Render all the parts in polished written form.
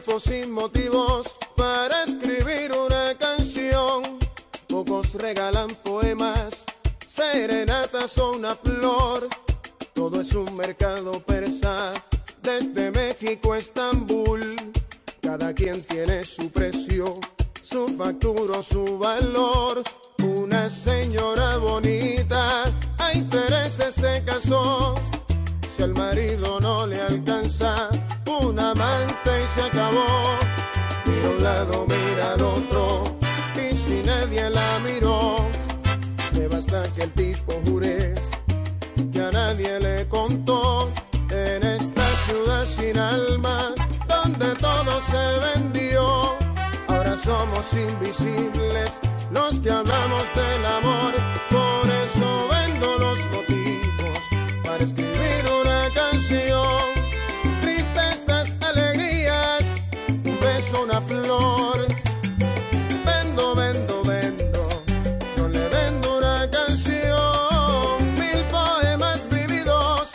tiempo sin motivos para escribir una canción. Pocos regalan poemas, serenatas o una flor. Todo es un mercado persa, desde México a Estambul. Cada quien tiene su precio, su factura o su valor. Una señora bonita a intereses se casó. Si al marido no le alcanza, un amante y se acabó. Mira a un lado, mira al otro, y si nadie la miró, le basta que el tipo jure que a nadie le contó. En esta ciudad sin alma, donde todo se vendió, ahora somos invisibles los que hablamos del amor. Por eso vendo los motivos para escribir una canción. Tristezas, alegrías, un beso, una flor. Vendo, vendo, vendo, yo le vendo una canción. 1000 poemas vividos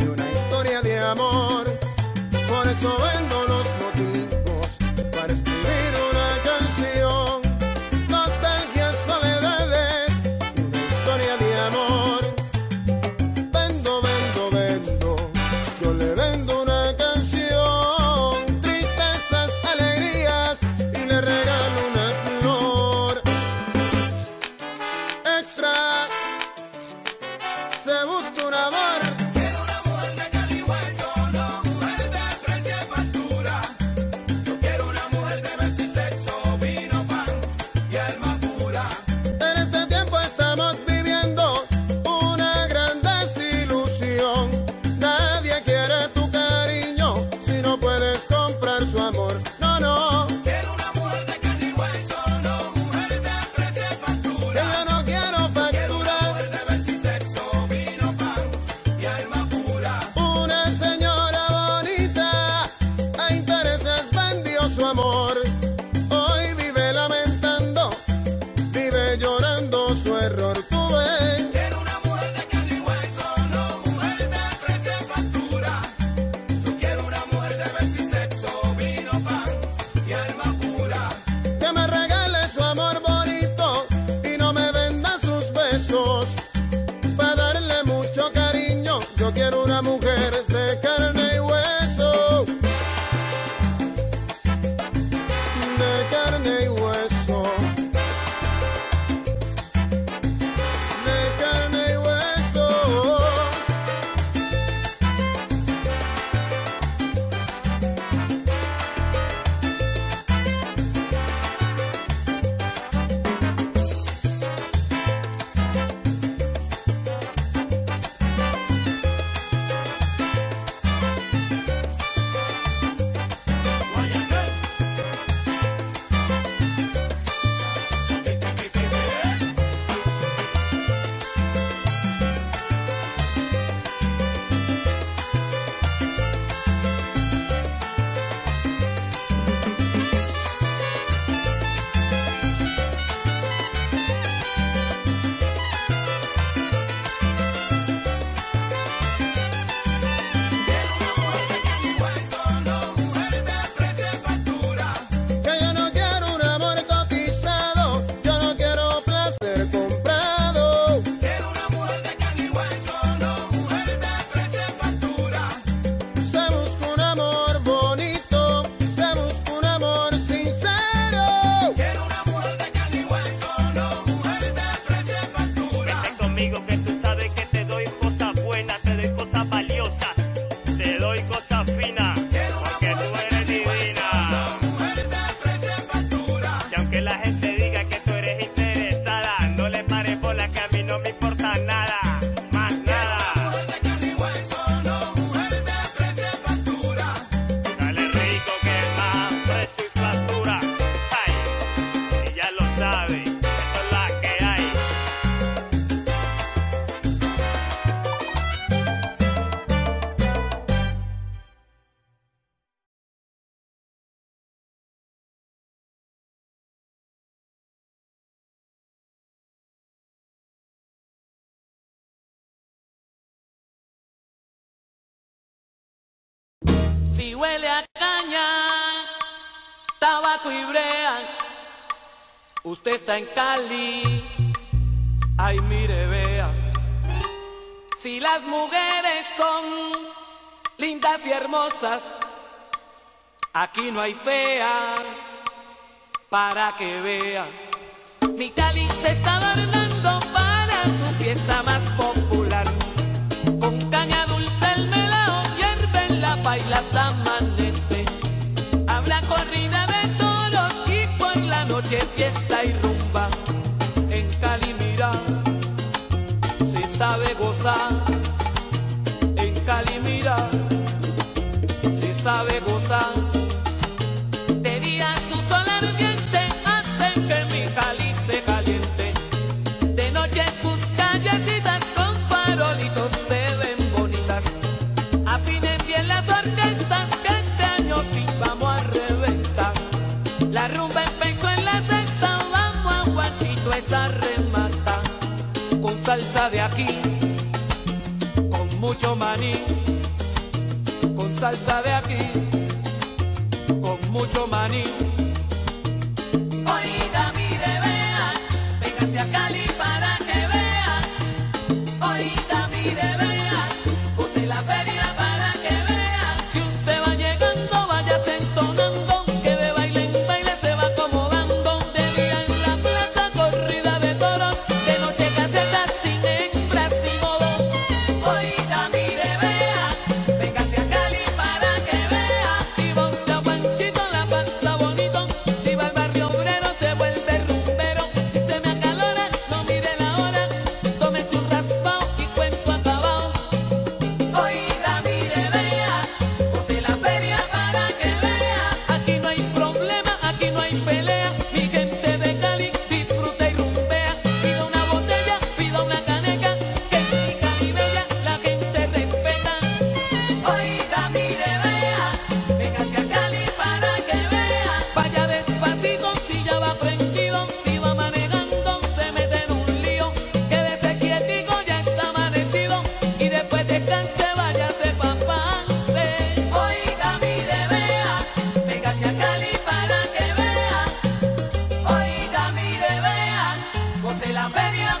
de una historia de amor. Por eso vendo los motivos para escribir una canción. Nostalgias, soledades, una historia de amor. Vendo, vendo, vendo, yo le vendo una canción. Tristezas, alegrías, y le regalo una flor. Extra, se busca un amor. Si huele a caña. cuibrean. Usted está en Cali, ay mire vea. Si las mujeres son lindas y hermosas, aquí no hay fea, para que vea. Mi Cali se está adornando para su fiesta más popular. Con caña dulce el melao hierve en la paila hasta amanece. Habrá corrida de toros y por la noche fiesta y rumba. En Cali, mira, se sabe gozar. En Cali, mira, se sabe gozar. De día su sol ardiente hace que mi Cali se caliente. De noche sus callecitas con farolitos se ven bonitas. Afinen bien las orquestas que este año sí vamos a reventar. La rumba empezó en la sexta, vamos a Guachito esa remata. Con salsa de aquí, con mucho maní. Con salsa de aquí, con mucho maní. Oiga, mire, vea, véngase a Cali para que vea. Oiga, mire, vea, puse la feria para que vea. Si usted va llegando, váyase entonando, que de baile en baile se va acomodando. De día en la plaza, corrida de toros, de noche casetas sin hembras ni modo. Oiga, mire, vea, véngase a Cali para que vea. Si va usted a Panchito, la pasa bonito. Si va al barrio obrero, se vuelve rumbero. Si se me acalora, no mire la hora, tome su raspao y cuento acabao. Oiga, mire, vea, pose la feria para que vea. Aquí no hay problema, aquí no hay pelea. Mi gente de Cali disfruta y rumbea. Pida una botella, pida una caneca, que en mi Cali bella la gente respeta. Oiga, mire, vea, véngase a Cali para que vea. Vaya despacito si ya va prendido, si va manejando se mete en un lío. Quédese quietico, ya está amanecido, y después descanse, váyase pa' Pance. Oiga, mire, vea, véngase a Cali para que vea. Oiga, mire, vea, goce la feria para que vea.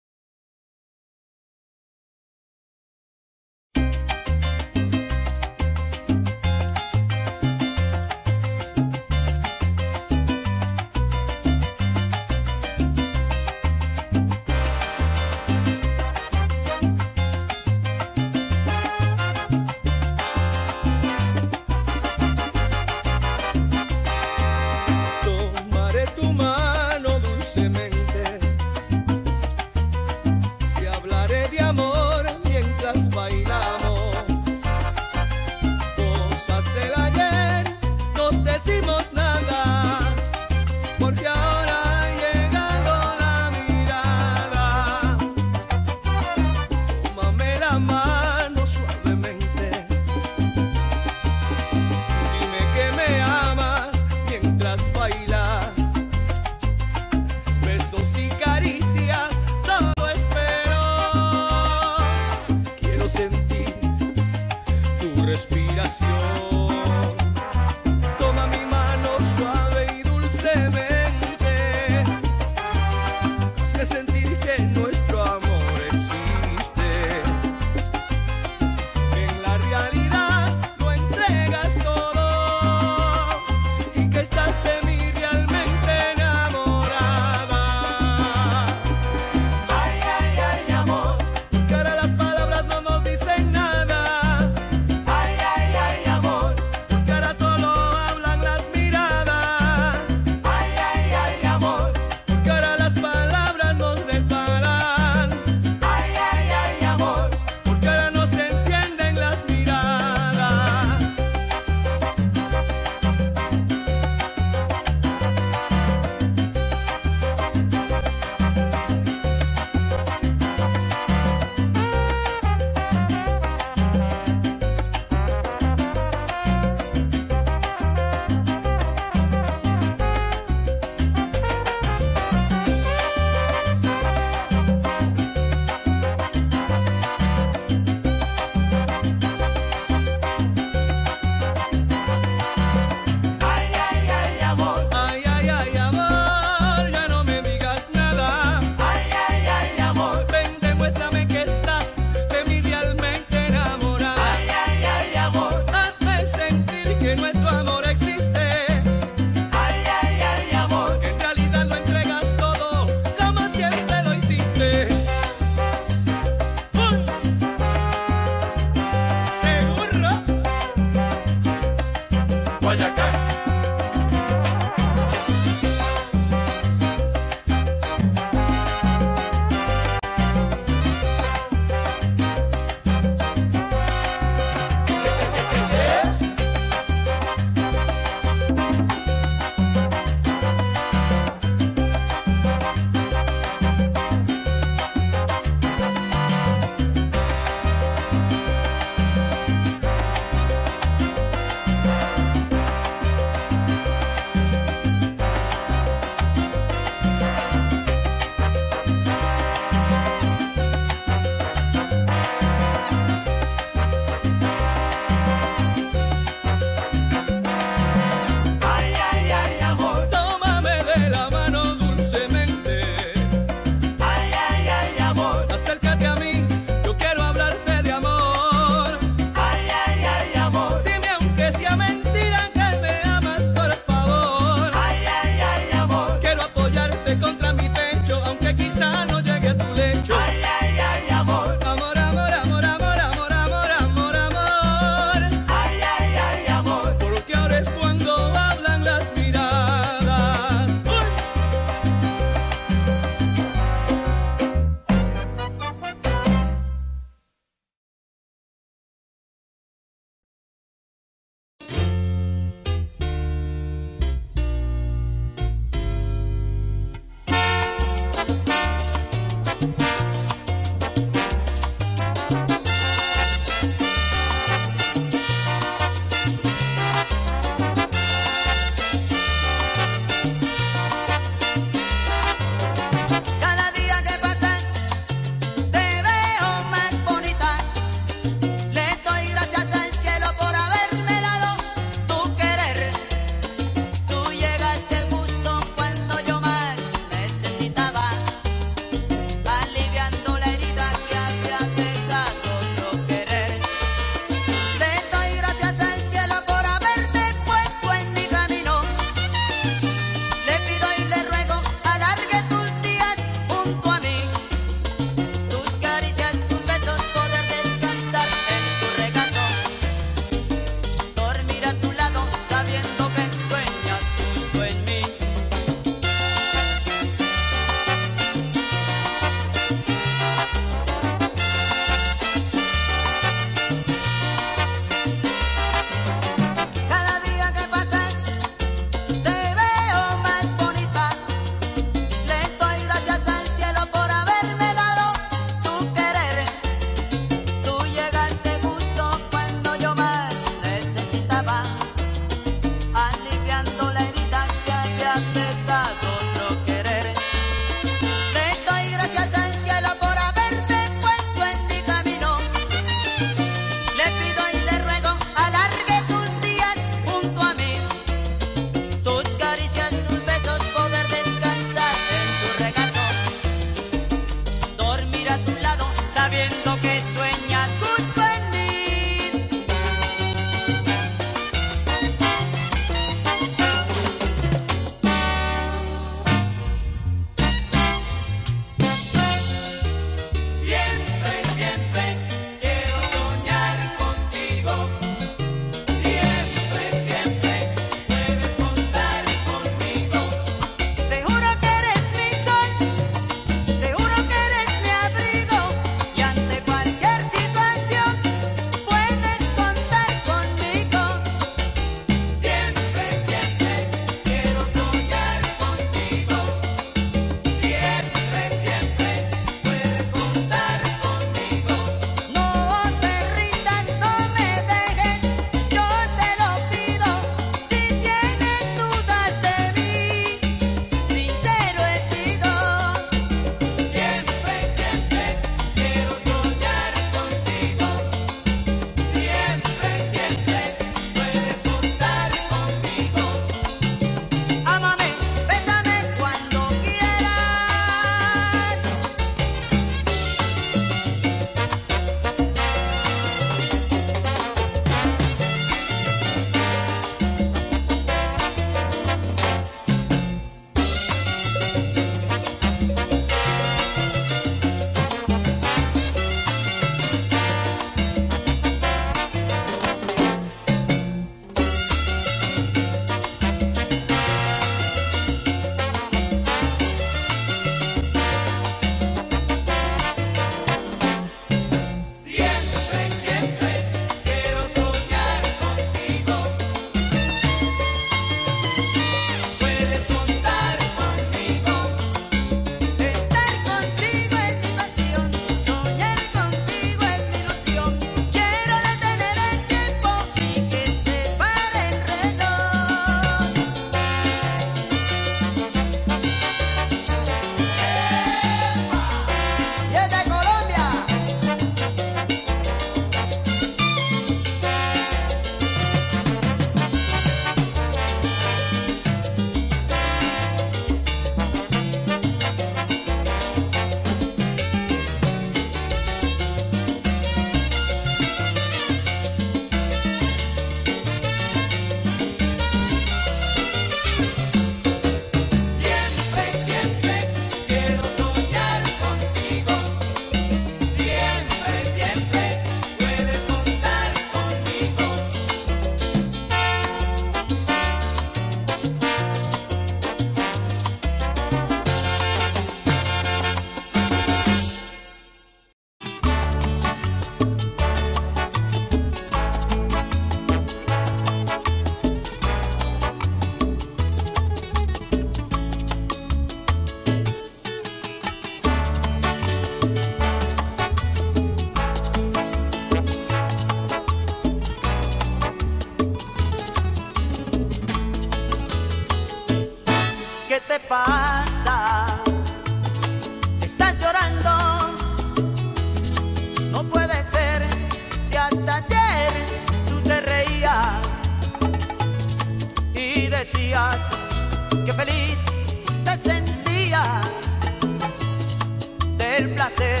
el placer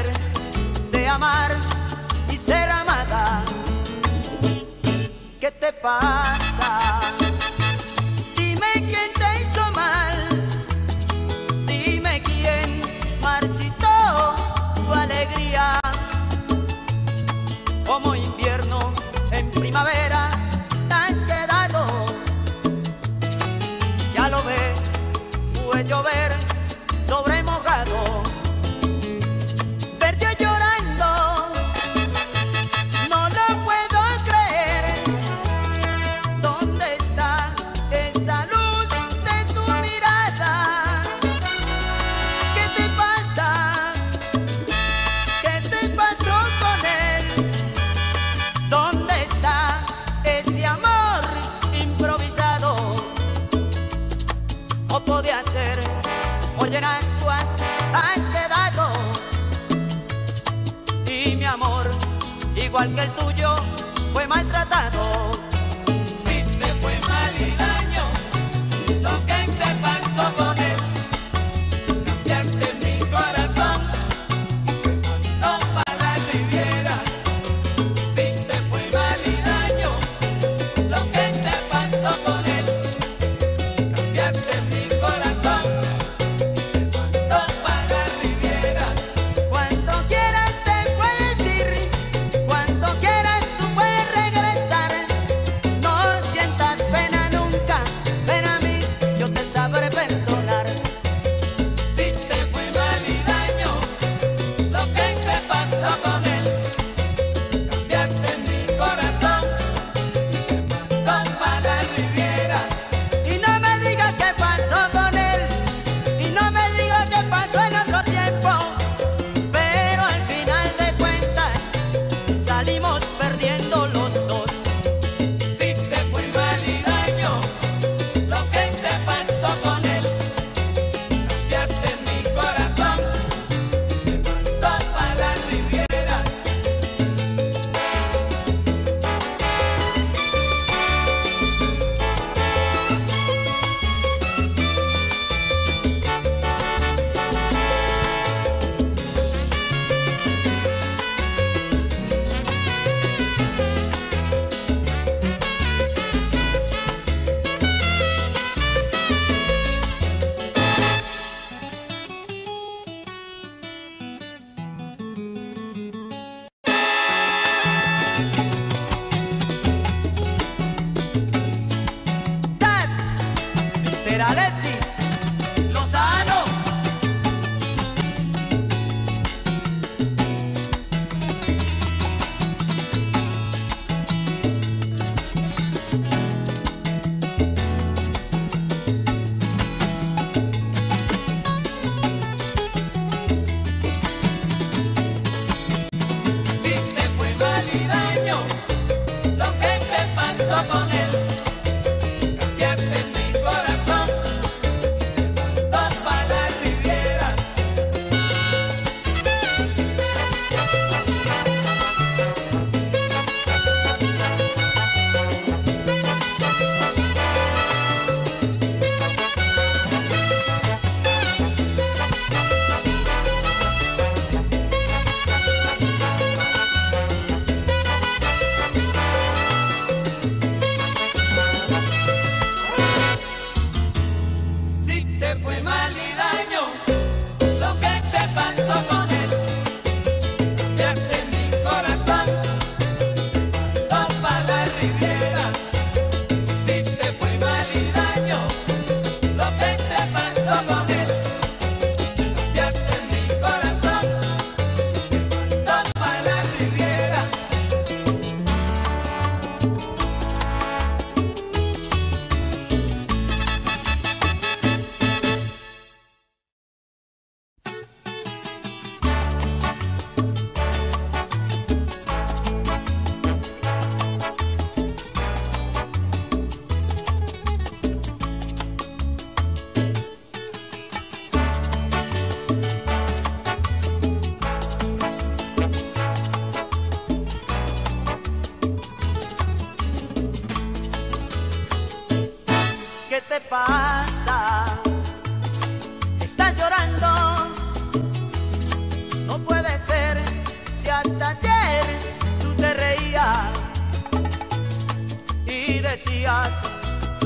de amar y ser amada. ¿Qué te pasa? Dime quién te hizo mal, dime quién marchitó tu alegría. Como invierno en primavera te has quedado, ya lo ves, fue llover sobre mojado. Hoy en ascuas has quedado y mi amor, igual que el tuyo, fue maltratado. Si te fue mal y daño lo que te pasó con él, cambiaste mi corazón, no para la Riviera. Si te fue mal y daño lo que te pasó con él, cambiaste mi corazón. Cuando quieras tú puedes regresar.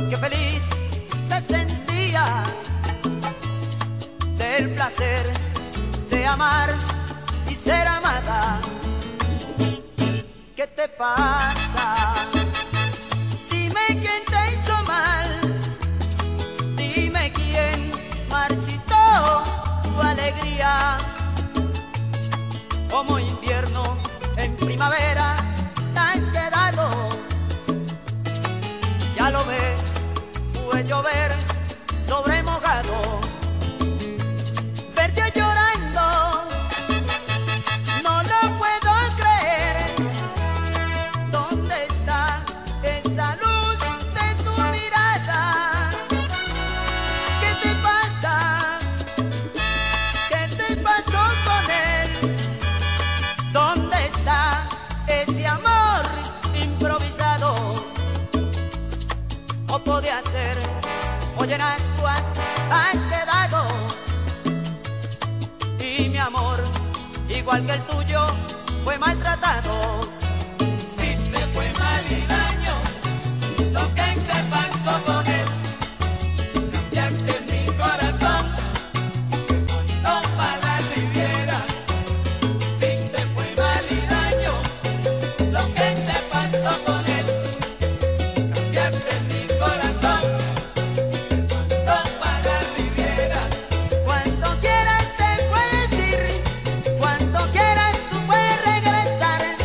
qué feliz me sentía del placer de amar y ser amada. ¿Qué te pasa? Dime quién te hizo mal, dime quién marchitó tu alegría, como invierno en primavera te has quedado. Ya lo ves, fue llover sobre mojado, perdió llorando, no lo puedo creer. ¿Dónde está esa luz de tu mirada? ¿Qué te pasa? ¿Qué te pasó con él? ¿Dónde está ese amor improvisado? No podía ser, hoy en ascuas has quedado, y mi amor, igual que el tuyo, fue maltratado. Si te fue mal y daño lo que te pasó con él, cambiaste mi corazón montón para la Riviera. Si te fue mal y daño lo que te pasó con él, cambiaste mi corazón montón para la Riviera. Cuando quieras te puedes ir, cuando quieras tú puedes regresar.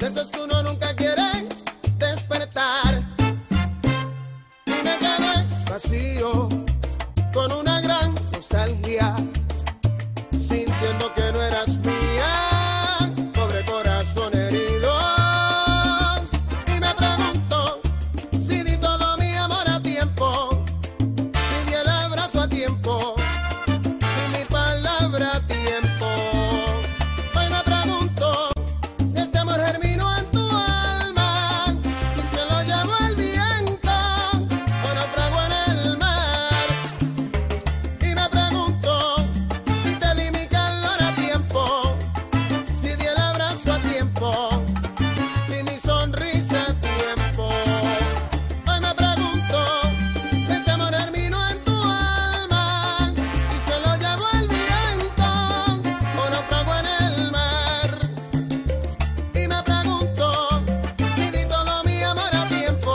de esos que uno nunca quiere despertar. Y me quedé vacío, con una gran nostalgia, sintiendo que no eras mía, pobre corazón herido. Y me pregunto si di todo mi amor a tiempo, si di el abrazo a tiempo, si mi palabra a tiempo. Hoy me pregunto si este amor germinó en tu alma, si se lo llevó el viento o naufragó en el mar. Y me pregunto si te di mi calor a tiempo, si di el abrazo a tiempo, si mi sonrisa a tiempo. Hoy me pregunto si este amor germinó en tu alma, si se lo llevó el viento o naufragó en el mar. Y me pregunto si di todo mi amor a tiempo,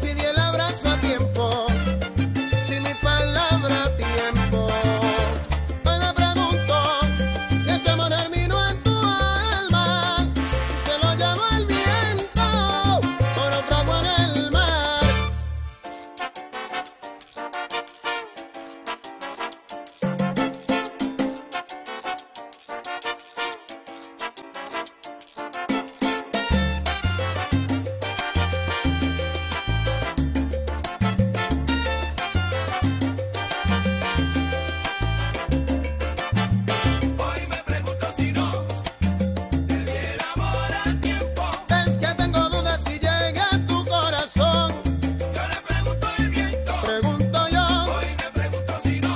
si di el abrazo a tiempo, si mi palabra a tiempo. Hoy me pregunto si este amor germinó en tu alma, si se lo llevó el viento o naufragó en el mar. Hoy me pregunto si no te di el amor a tiempo. Es que tengo dudas si llegué a tu corazón. Yo le pregunto al viento, Pregunto yo, hoy me pregunto si no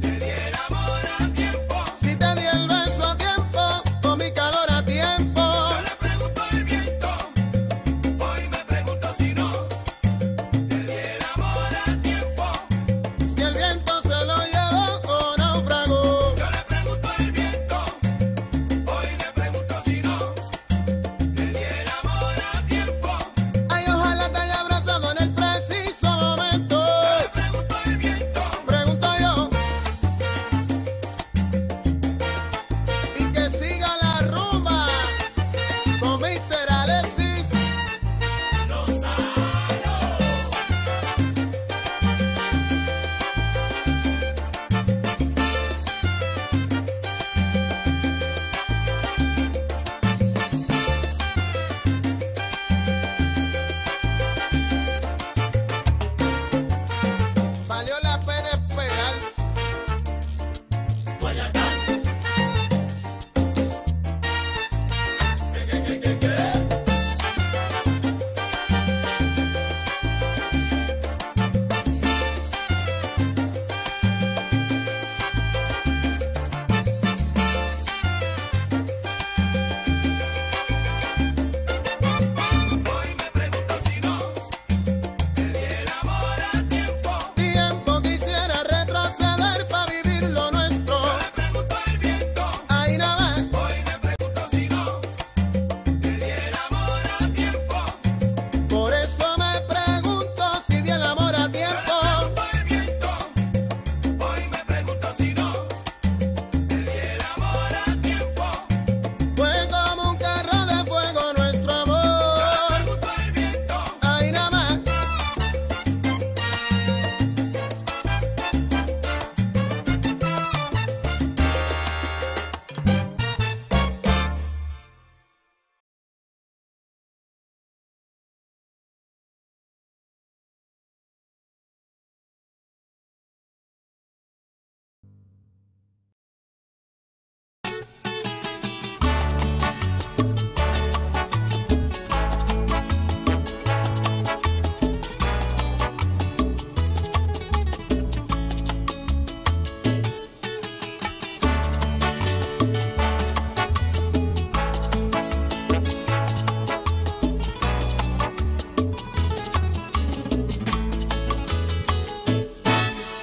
te di el amor a tiempo. si te di el beso a tiempo o mi calor a tiempo. Yo le pregunto al viento, hoy me pregunto si no te di el amor a tiempo. Si el viento se lo llevó o naufragó. Yo le pregunto al viento, hoy me pregunto si no te di el amor a tiempo. Ay, ojalá te haya abrazado en el preciso momento. Le pregunto al viento, Pregunto yo, y que siga la rumba con Mr. Alexis. Valió la pena esperar. Hoy me pregunto si no te di el amor a tiempo. Tiempo quisiera retroceder para vivir lo nuestro. Le pregunto al viento, Ahí nada más. hoy me pregunto si no te di el amor a tiempo. Por eso me pregunto si di el amor a tiempo. Al viento, hoy me pregunto si no te di el amor a tiempo. Fue como un carro de fuego nuestro amor. Pregunto al viento, Ahí nada más.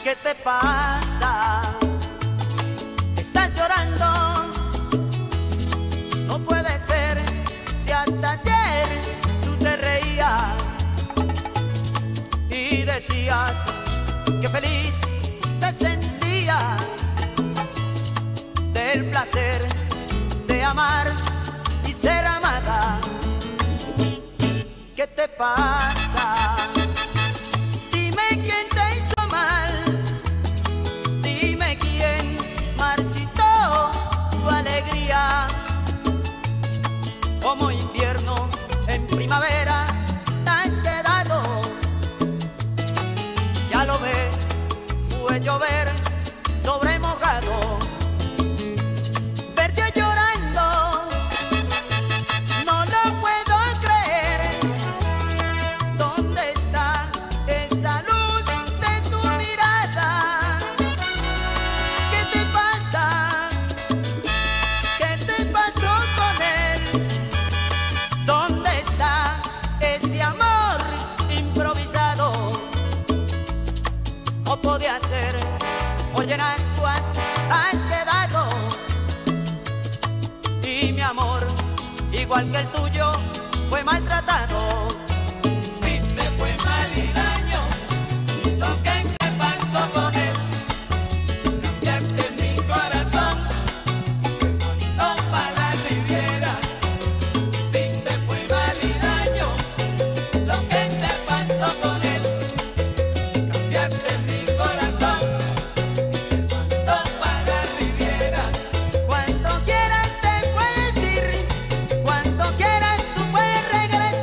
¿Qué te pasa? Estás llorando. No puede ser, si hasta ayer tú te reías y decías que feliz te sentías del placer de amar y ser amado. Cuando quieras tú puedes regresar.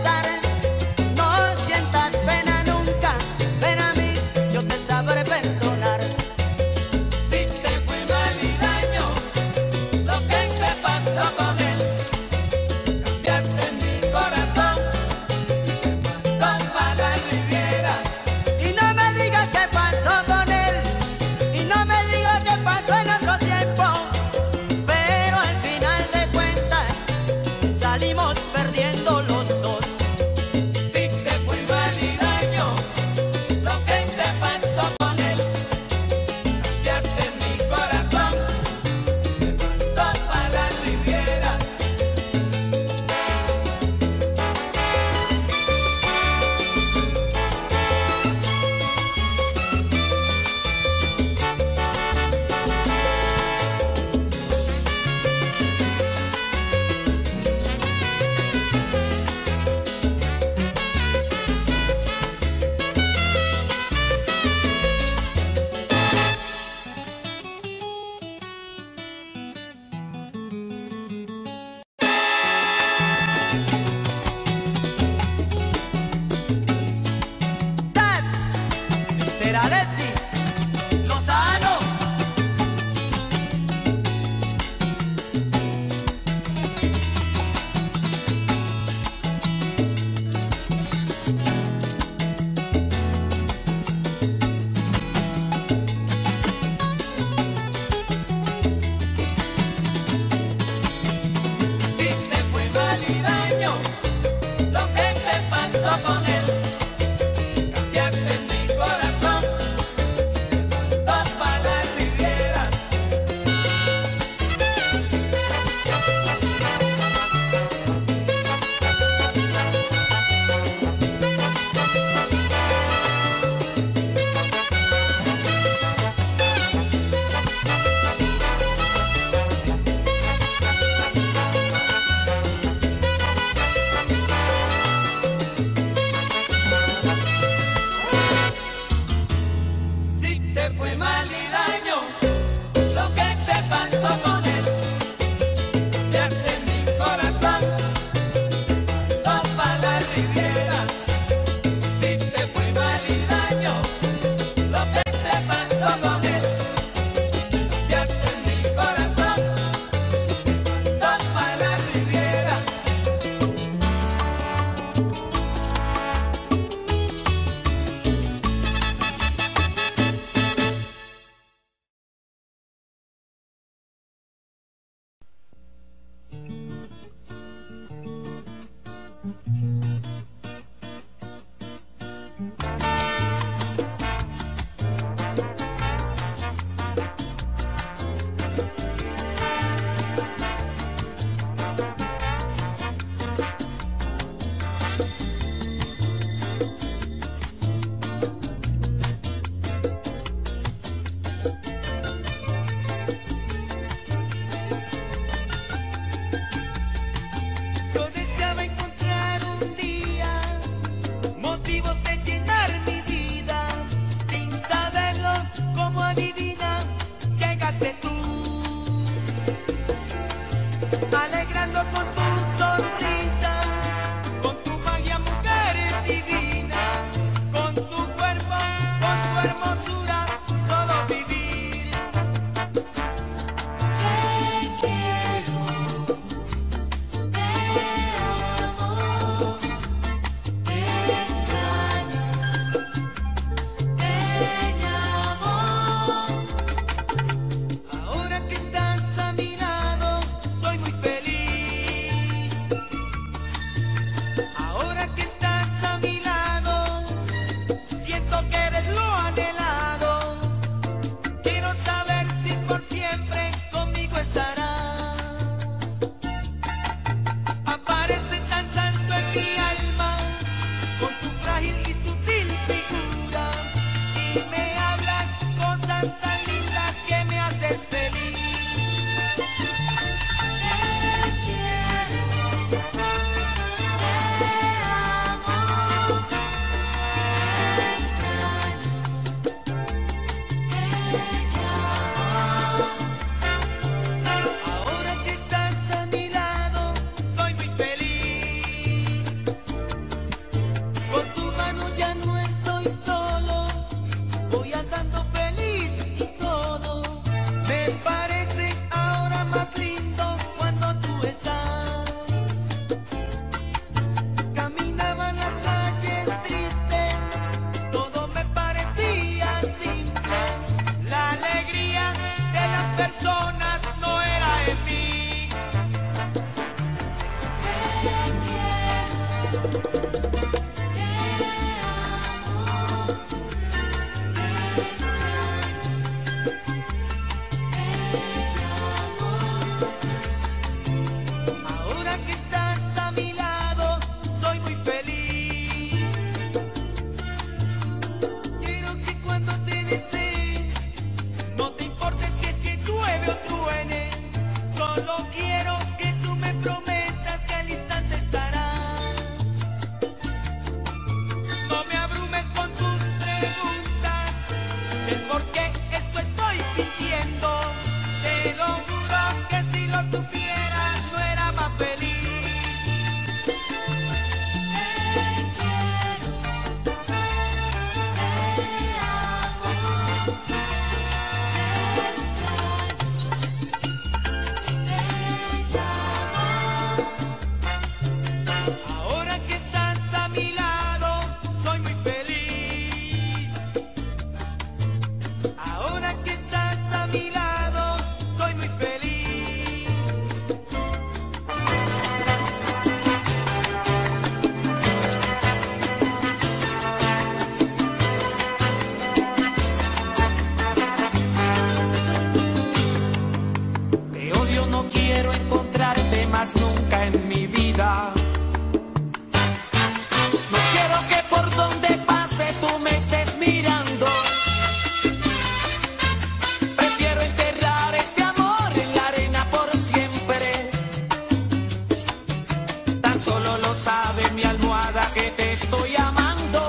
lo sabe mi almohada que te estoy amando.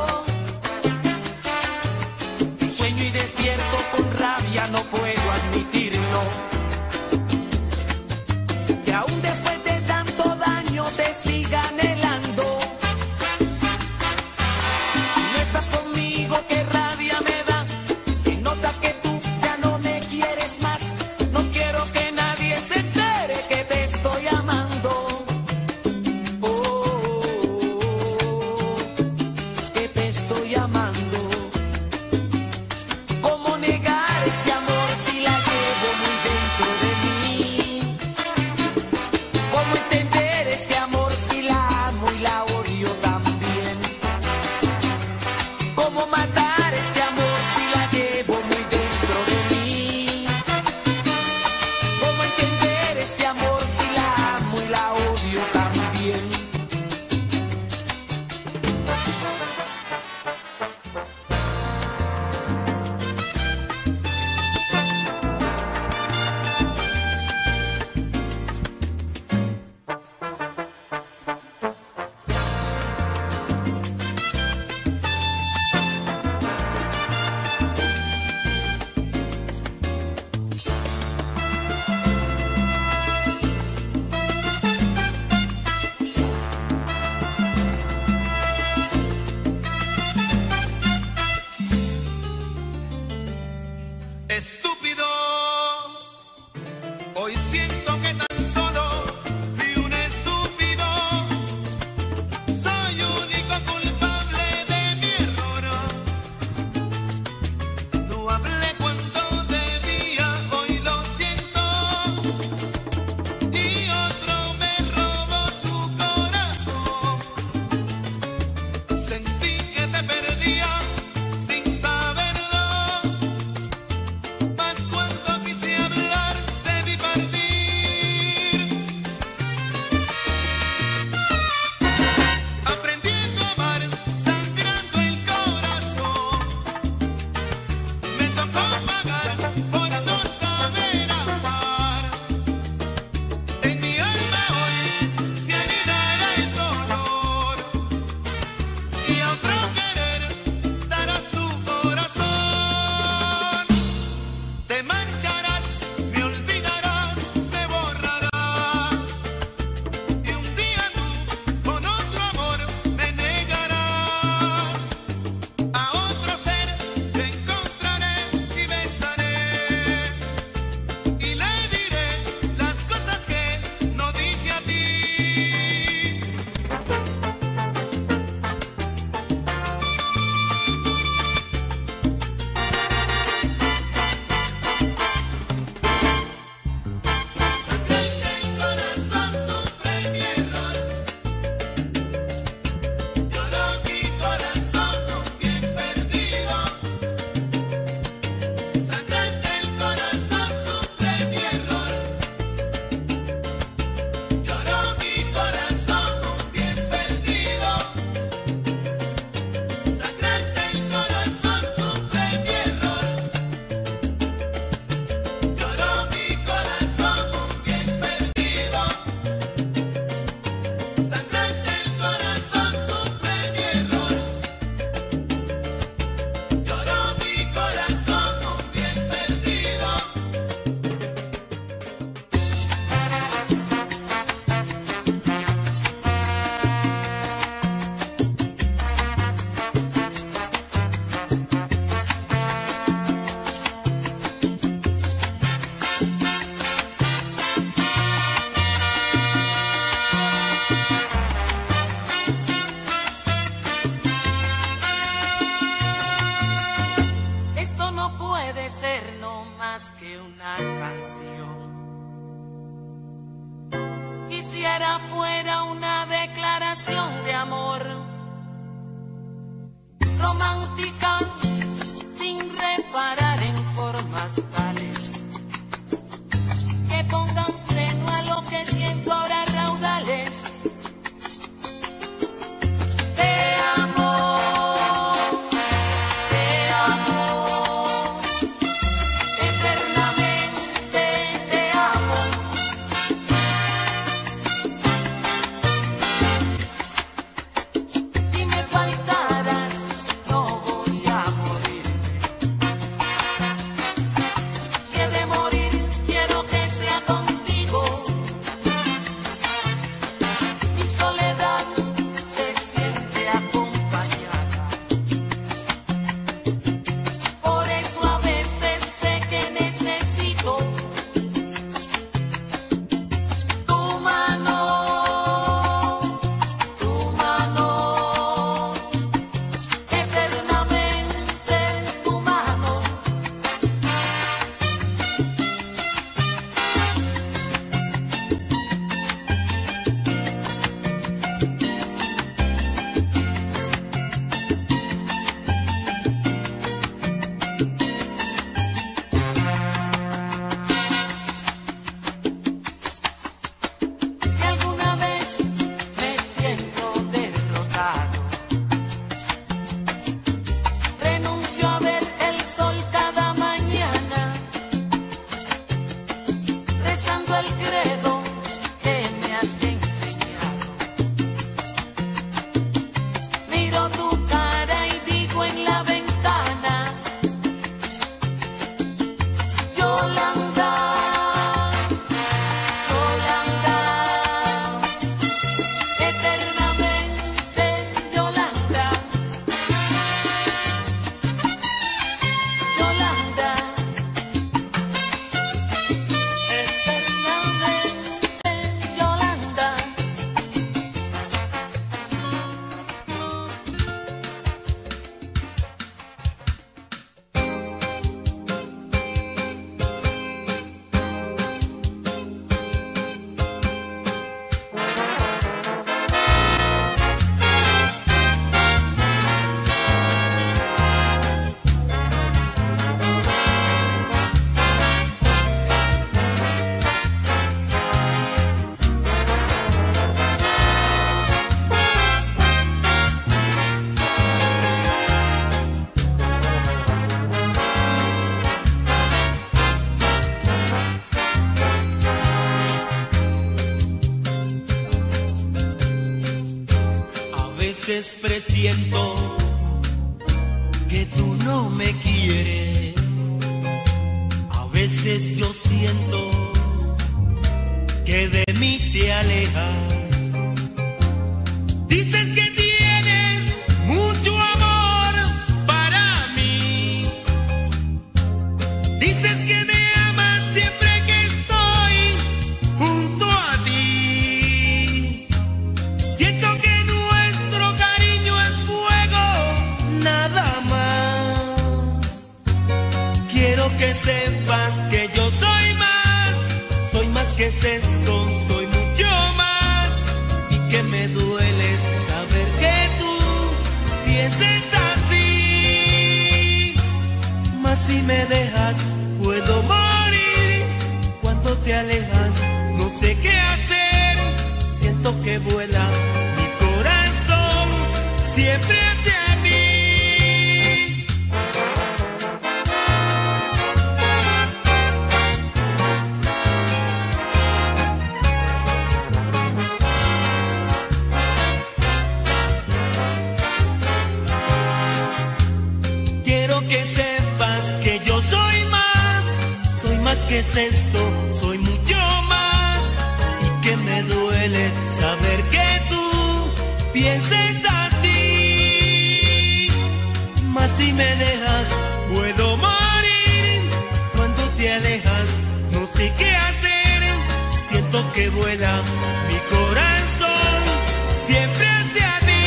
Sueño y despierto con rabia, no puedo admitirlo. Que aún después de tanto daño te siga anhelando. Si no estás conmigo, qué rabia me da. Si notas que tú ya no me quieres más, no quiero que nadie se entere que te estoy amando. Oh, oh, oh, oh, que te estoy amando. veces presiento que tú no me quieres. A veces yo siento que de mí te alejas. Dices que tienes mucho amor para mí. Dices que me amas siempre que estoy junto a ti. Siento que nuestro cariño es fuego, nada más. Quiero que sepas que yo soy más que esto, soy mucho más, y que me duele saber que tú pienses así. Mas si me dejas, puedo morir. Cuando te alejas, no sé qué hacer. Siento que vuela mi corazón, siempre hacia mí. ¿Qué es eso? Soy mucho más, y que me duele saber que tú pienses así. Mas si me dejas, puedo morir. Cuando te alejas, no sé qué hacer. Siento que vuela mi corazón, siempre hacia ti.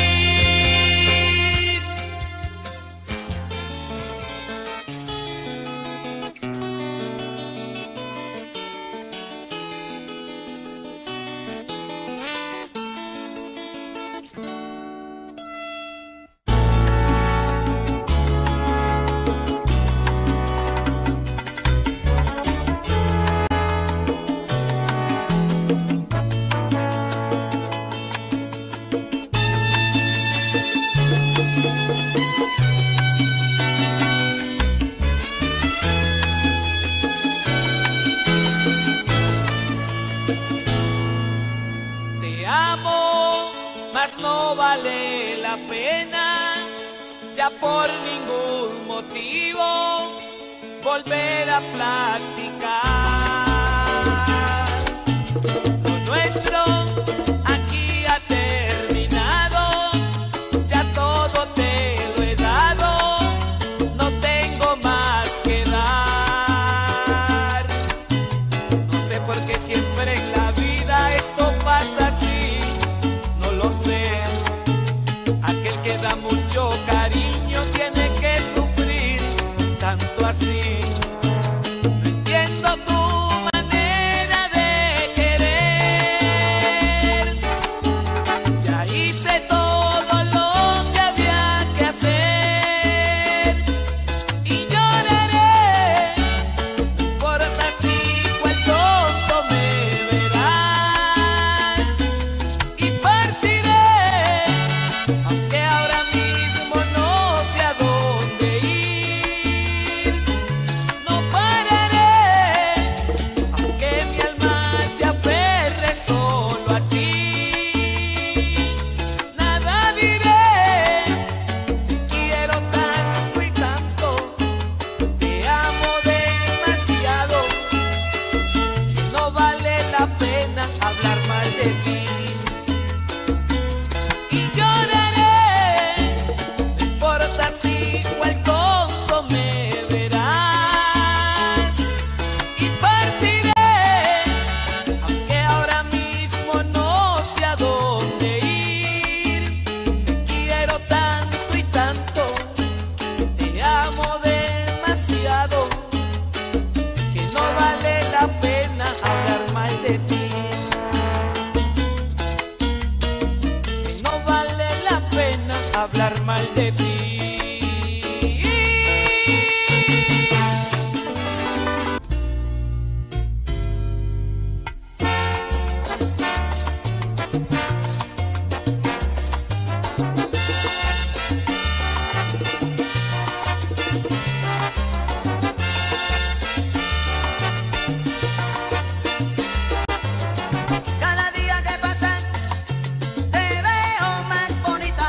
Cada día que pasa te veo más bonita.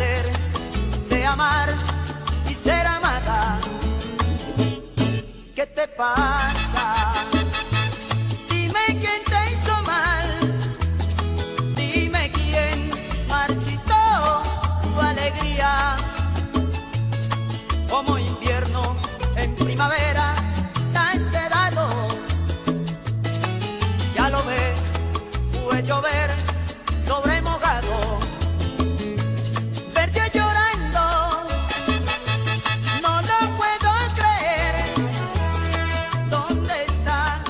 placer de amar y ser amada. ¿Qué te pasa? Dime quién te hizo mal, dime quién marchitó tu alegría. Como invierno en primavera la has esperado. Ya lo ves, puede llover sobre mojado. Verte llorando, no lo puedo creer. ¿Dónde está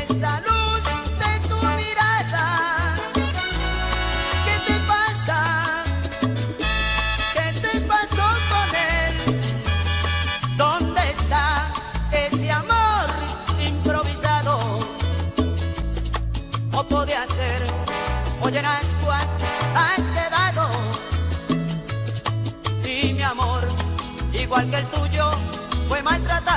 esa luz de tu mirada? ¿Qué te pasa? ¿Qué te pasó con él? ¿Dónde está ese amor improvisado? No podía ser, oye, en ascuas has quedado. Y mi amor, igual que el tuyo, fue maltratado.